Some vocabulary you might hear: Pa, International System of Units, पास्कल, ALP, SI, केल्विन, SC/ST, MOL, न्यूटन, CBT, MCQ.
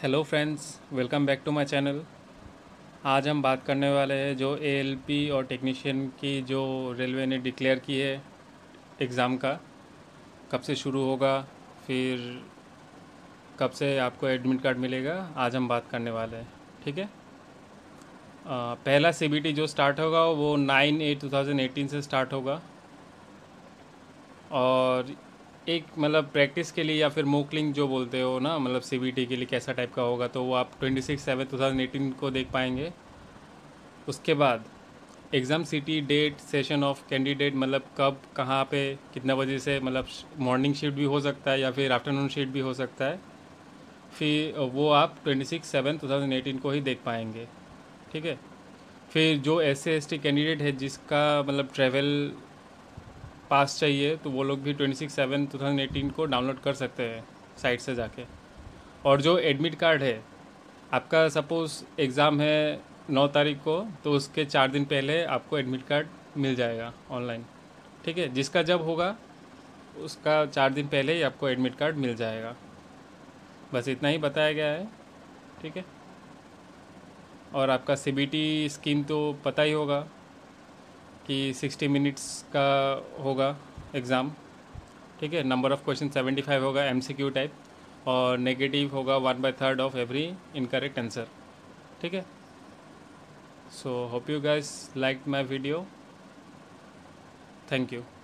Hello friends, welcome back to my channel. आज हम बात करने वाले हैं जो एएलपी और टेक्नीशियन की जो रेलवे ने डिक्लेयर की है एग्ज़ाम का कब से शुरू होगा, फिर कब से आपको एडमिट कार्ड मिलेगा, आज हम बात करने वाले हैं। ठीक है, पहला सीबीटी जो स्टार्ट होगा वो 9/8/2018 से स्टार्ट होगा। और एक मतलब प्रैक्टिस के लिए या फिर मॉक लिंक जो बोलते हो ना, मतलब सीबीटी के लिए कैसा टाइप का होगा, तो वो आप 26/7/2018 को देख पाएंगे। उसके बाद exam city, date, session of candidate, मतलब कब, कहाँ पे, कितना बजे से, मतलब मॉर्निंग शिफ्ट भी हो सकता है या फिर आफ्टरनून शिफ्ट भी हो सकता है, फिर वो आप 26/7/2018 को ही देख पाएंगे। ठीक है, फिर जो SC/ST कैंडिडेट है जिसका मतलब ट्रेवल पास चाहिए, तो वो लोग भी 26/7/2018 को डाउनलोड कर सकते हैं साइट से जाके। और जो एडमिट कार्ड है आपका, सपोज़ एग्ज़ाम है 9 तारीख को, तो उसके 4 दिन पहले आपको एडमिट कार्ड मिल जाएगा ऑनलाइन। ठीक है, जिसका जब होगा उसका 4 दिन पहले ही आपको एडमिट कार्ड मिल जाएगा। बस इतना ही बताया गया है। ठीक है, और आपका CBT स्कीम तो पता ही होगा कि 60 मिनट्स का होगा एग्ज़ाम। ठीक है, नंबर ऑफ़ क्वेश्चन 75 होगा, MCQ टाइप, और नेगेटिव होगा 1/3 ऑफ एवरी इनकरेक्ट आंसर। ठीक है, so hope you guys like my video. Thank you.